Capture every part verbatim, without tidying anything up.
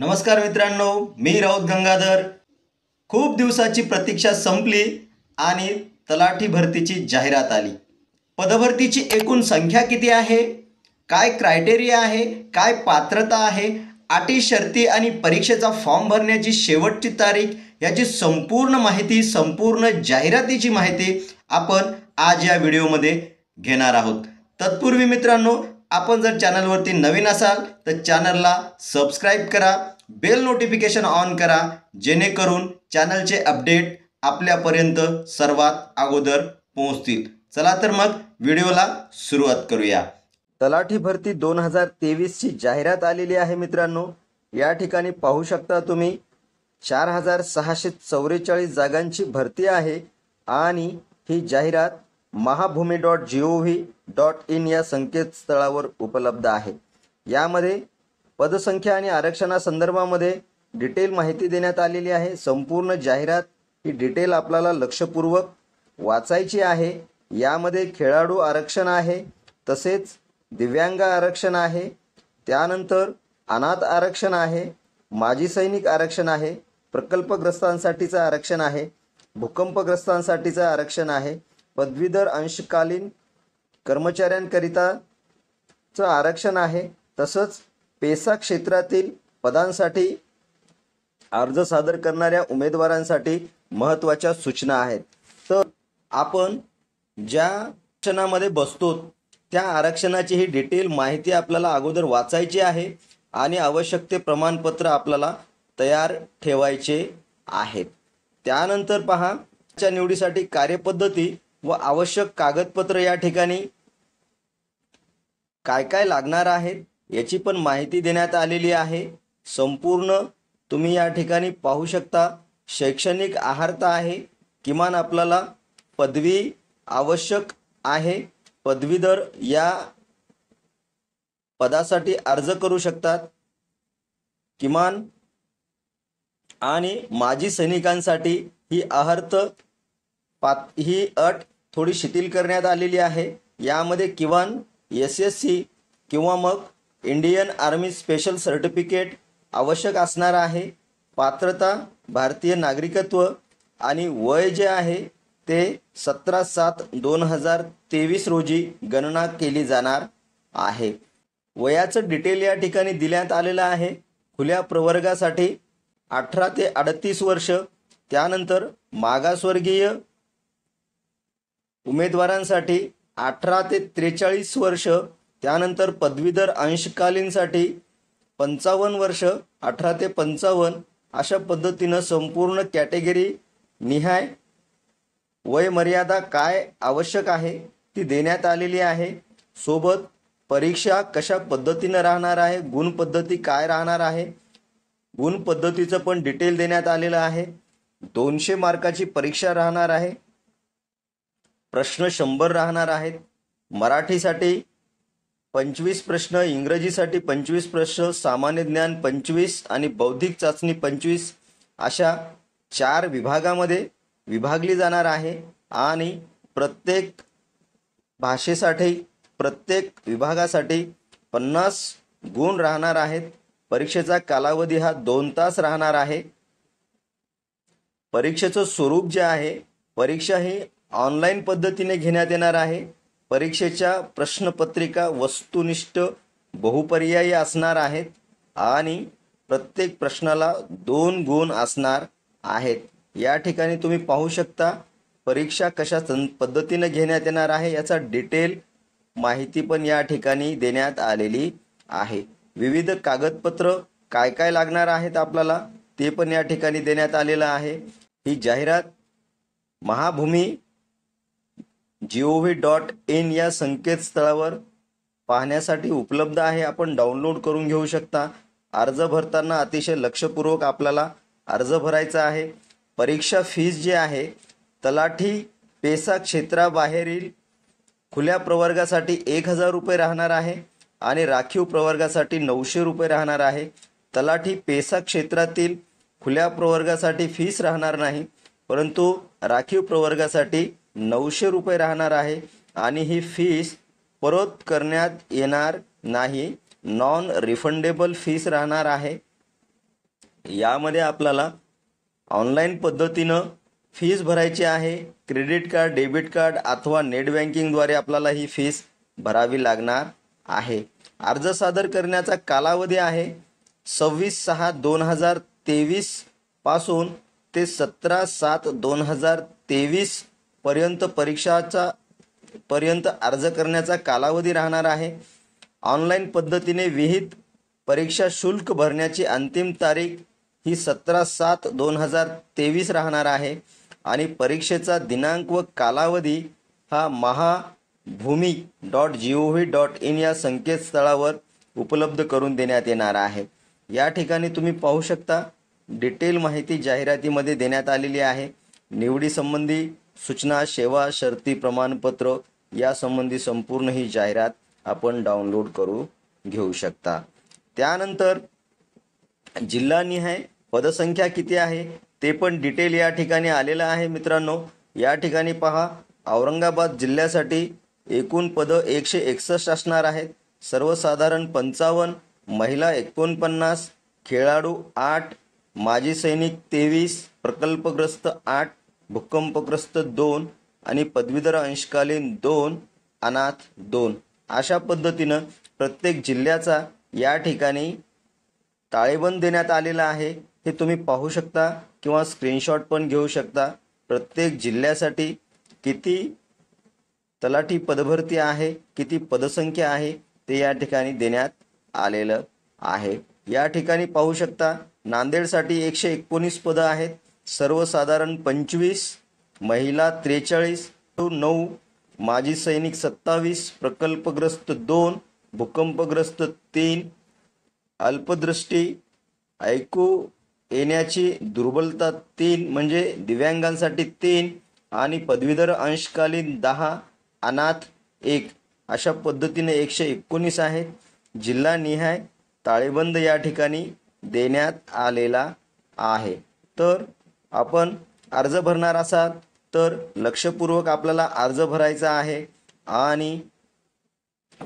नमस्कार मित्रांनो, मी राहुल गंगाधर। खूप दिवसाची प्रतीक्षा संपली आणि तलाठी भरतीची जाहिरात आली। पदभरतीची एकूण संख्या किती आहे, काय क्रायटेरिया आहे, काय पात्रता आहे, अटी शर्ती आणि परीक्षेचा फॉर्म भरण्याची शेवटची तारीख याची संपूर्ण माहिती, संपूर्ण जाहिरातीची माहिती आपण आज या व्हिडिओमध्ये घेणार आहोत। तत्पूर्वी मित्रांनो, आपण जर चॅनलवरती नवीन असाल तर चॅनलला सबस्क्राइब करा, बेल नोटिफिकेशन ऑन करा, जेणेकरून चॅनलचे अपडेट आपल्यापर्यंत सर्वात अगोदर पोहोचतील। चला तर मग व्हिडिओला सुरुवात करूया। तलाठी भरती दोन हजार तेवीस ची जाहिरात आलेली आहे मित्रांनो। या ठिकाणी पाहू शकता तुम्ही, चार हजार सहाशे चौवेचाळीस जागांची भरती आहे आणि ही जाहिरात Mahabhumi dot G O V dot in या संकेतस्थळावर उपलब्ध आहे। यामध्ये पदसंख्या आणि आरक्षणासंदर्भामध्ये डिटेल माहिती देण्यात आलेली आहे। संपूर्ण जाहिरात ही डिटेल आपल्याला लक्षपूर्वक वाचायची आहे। यामध्ये खेळाडू आरक्षण आहे, तसेच दिव्यांग आरक्षण आहे, त्यानंतर अनाथ आरक्षण आहे, माजी सैनिक आरक्षण आहे, प्रकल्पग्रस्तांसाठीचं आरक्षण आहे, भूकंपग्रस्तांसाठीचं आरक्षण आहे, पदवीधर अंशकालीन कर्मचाऱ्यांकरिताचं आरक्षण आहे, तसंच पेसा क्षेत्रातील पदांसाठी अर्ज सादर करणाऱ्या उमेदवारांसाठी महत्त्वाच्या सूचना आहेत। तर आपण ज्या आरक्षणामध्ये बसतो त्या आरक्षणाची ही डिटेल माहिती आपल्याला अगोदर वाचायची आहे आणि आवश्यक ते प्रमाणपत्र आपल्याला तयार ठेवायचे आहेत। त्यानंतर पहा, च्या निवडीसाठी कार्यपद्धती व आवश्यक कागदपत्र या ठिकाणी काय काय लागणार आहेत याची पण माहिती देण्यात आलेली आहे। संपूर्ण तुम्ही या ठिकाणी पाहू शकता। शैक्षणिक अर्हता आहे, किमान आपल्याला पदवी आवश्यक आहे। पदवीधर या पदासाठी अर्ज करू शकतात किमान, आणि माजी सैनिकांसाठी ही अर्हता पात ही अट थोडी शिथिल करण्यात आलेली आहे। यामध्ये किमान एस एस सी किंवा मग इंडियन आर्मी स्पेशल सर्टिफिकेट आवश्यक असणार आहे। पात्रता भारतीय नागरिकत्व आणि वय जे आहे ते सतरा सात दोन हजार तेवीस रोजी गणना केली जाणार आहे। वयाचं डिटेल या ठिकाणी देण्यात आलेलं आहे। खुल्या प्रवर्गासाठी अठरा ते अडतीस वर्ष, त्यानंतर मागासवर्गीय उमेदवारांसाठी अठरा ते त्रेचाळीस वर्ष, त्यानंतर पदवीधर अंशकालीनसाठी पंचावन्न वर्ष, अठरा ते पंचावन्न अशा पद्धतीनं संपूर्ण कॅटेगरी निहाय वयमर्यादा काय आवश्यक आहे ती देण्यात आलेली आहे। सोबत परीक्षा कशा पद्धतीनं राहणार आहे, गुणपद्धती काय राहणार आहे, गुणपद्धतीचं पण डिटेल देण्यात आलेलं आहे। दोनशे मार्काची परीक्षा राहणार आहे, प्रश्न शंभर राहणार आहेत। मराठीसाठी पंचवीस प्रश्न, इंग्रजीसाठी पंचवीस प्रश्न, सामान्य ज्ञान पंचवीस आणि बौद्धिक चाचणी पंचवीस अशा चार विभागामध्ये विभागली जाणार आहे। आणि प्रत्येक भाषेसाठी, प्रत्येक विभागासाठी पन्नास गुण राहणार आहेत। परीक्षेचा कालावधी हा दोन तास राहणार आहे। परीक्षेचं स्वरूप जे आहे, परीक्षा ही ऑनलाईन पद्धतीने घेण्यात येणार आहे। परीक्षेच्या प्रश्नपत्रिका वस्तुनिष्ठ बहुपर्यायी असणार आहेत आणि प्रत्येक प्रश्नाला दोन गुण असणार आहेत। या ठिकाणी तुम्ही पाहू शकता परीक्षा कशा पद्धतीने घेण्यात येणार आहे याचा डिटेल माहिती पण या ठिकाणी देण्यात आलेली आहे। विविध कागदपत्र काय काय लागणार आहेत आपल्याला ते पण या ठिकाणी देण्यात आलेलं आहे। ही जाहिरात महाभूमी जी ओ व्ही डॉट इन या संकेतस्थळावर पाहण्यासाठी उपलब्ध आहे। आपण डाउनलोड करून घेऊ शकता। अर्ज भरताना अतिशय लक्षपूर्वक आपल्याला अर्ज भरायचा आहे। परीक्षा फीज जी आहे, तलाठी पेसा क्षेत्राबाहेरील खुल्या प्रवर्गासाठी एक हजार रुपये राहणार आहे आणि राखीव प्रवर्गासाठी नऊशे रुपये राहणार आहे। तलाठी पेसा क्षेत्रातील खुल्या प्रवर्गासाठी फीस राहणार नाही, परंतु राखीव प्रवर्गासाठी नऊशे रुपये राहणार आहे आणि ही फीस परत करण्यात येणार नाही। नॉन रिफंडेबल फीस राहणार आहे। यामध्ये आपल्याला ऑनलाइन पद्धतीने फीस भरायची आहे। क्रेडिट कार्ड, डेबिट कार्ड अथवा नेट बँकिंगद्वारे आपल्याला ही फीस भरावी लागणार आहे। अर्ज सादर करण्याचा कालावधी आहे सव्वीस सहा दोन हजार तेवीस पासून ते सतरा सात दोन हजार तेवीस पर्यंत परीक्षाचा पर्यंत अर्ज करण्याचा कालावधी राहणार आहे। ऑनलाईन पद्धतीने विहित परीक्षा शुल्क भरण्याची अंतिम तारीख ही सतरा सात दोन हजार तेवीस राहणार आहे आणि परीक्षेचा दिनांक व कालावधी हा Mahabhumi dot G O V dot in या संकेतस्थळावर उपलब्ध करून देण्यात येणार आहे। या ठिकाणी तुम्ही पाहू शकता डिटेल माहिती जाहिरातीमध्ये देण्यात आलेली आहे। निवडी संबंधी सूचना, सेवा, शर्ती, प्रमाणपत्र या संबंधी संपूर्ण ही जाहिरात आपण डाउनलोड करू घेऊ शकता। त्यानंतर जिल्हानिहाय पदसंख्या किती आहे ते पण डिटेल या ठिकाणी आलेला आहे। मित्रांनो, या ठिकाणी पहा, औरंगाबाद जिल्ह्यासाठी एकूण पद एकशे एकसष्ट असणार आहेत। सर्वसाधारण पंचावन्न, महिला एकोणपन्नास, खेळाडू आठ, माजी सैनिक तेवीस, प्रकल्पग्रस्त आठ, भूकंपग्रस्त दोन आणि पदवीधर अंशकालीन दोन, अनाथ दोन अशा पद्धतीनं प्रत्येक जिल्ह्याचा या ठिकाणी ताळेबंद देण्यात आलेला आहे। हे तुम्ही पाहू शकता किंवा स्क्रीनशॉट पण घेऊ शकता। प्रत्येक जिल्ह्यासाठी किती तलाठी पदभरती आहे, किती पदसंख्या आहे ते या ठिकाणी देण्यात आलेलं आहे। या ठिकाणी पाहू शकता नांदेडसाठी एकशे एकोणीस पदं आहेत। सर्वसाधारण पंचवीस, महिला त्रेचाळीस, नऊ, माजी सैनिक सत्तावीस, प्रकल्पग्रस्त दोन, भूकंपग्रस्त तीन, अल्पदृष्टी, ऐकू येण्याची दुर्बलता तीन म्हणजे दिव्यांगांसाठी तीन आणि पदवीधर अंशकालीन दहा, अनाथ एक अशा पद्धतीने एकशे एकोणीस आहेत। जिल्हानिहाय ताळेबंद या ठिकाणी देण्यात आलेला आहे। तर आपण अर्ज भरणार असाल तर लक्षपूर्वक आपल्याला अर्ज भरायचा आहे आणि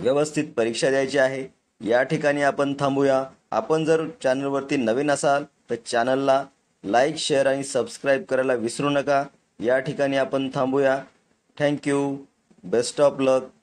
व्यवस्थित परीक्षा द्यायची आहे। या ठिकाणी आपण थांबूया। आपण जर चॅनलवरती नवीन असाल तर चॅनलला लाईक, शेअर आणि सबस्क्राईब करायला विसरू नका। या ठिकाणी आपण थांबूया। Thank you, best of luck.